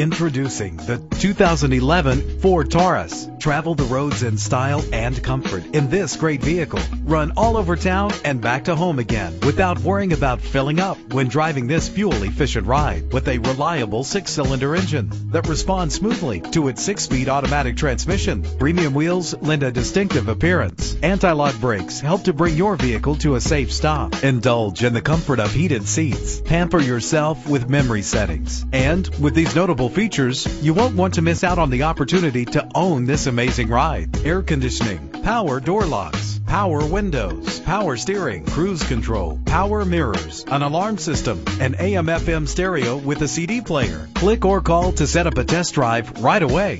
Introducing the 2011 Ford Taurus. Travel the roads in style and comfort in this great vehicle. Run all over town and back to home again without worrying about filling up when driving this fuel-efficient ride with a reliable six-cylinder engine that responds smoothly to its six-speed automatic transmission. Premium wheels lend a distinctive appearance. Anti-lock brakes help to bring your vehicle to a safe stop. Indulge in the comfort of heated seats. Pamper yourself with memory settings. And with these notable features, you won't want to miss out on the opportunity to own this amazing ride. Air conditioning, power door locks, power windows, power steering, cruise control, power mirrors, an alarm system, an AM/FM stereo with a CD player. Click or call to set up a test drive right away.